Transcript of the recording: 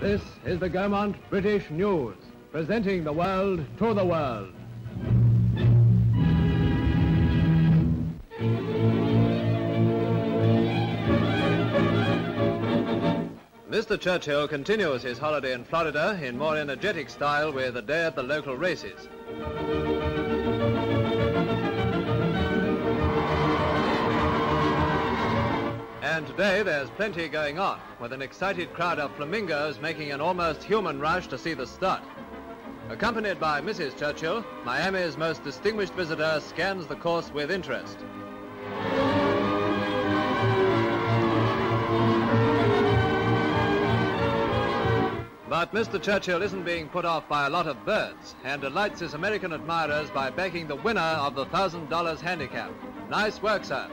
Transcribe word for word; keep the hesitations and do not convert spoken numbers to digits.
This is the Gaumont British News, presenting the world to the world. Mister Churchill continues his holiday in Florida in more energetic style with a day at the local races. And today there's plenty going on, with an excited crowd of flamingos making an almost human rush to see the start. Accompanied by Missus Churchill, Miami's most distinguished visitor scans the course with interest. But Mister Churchill isn't being put off by a lot of birds and delights his American admirers by backing the winner of the one thousand dollar handicap. Nice work, sir.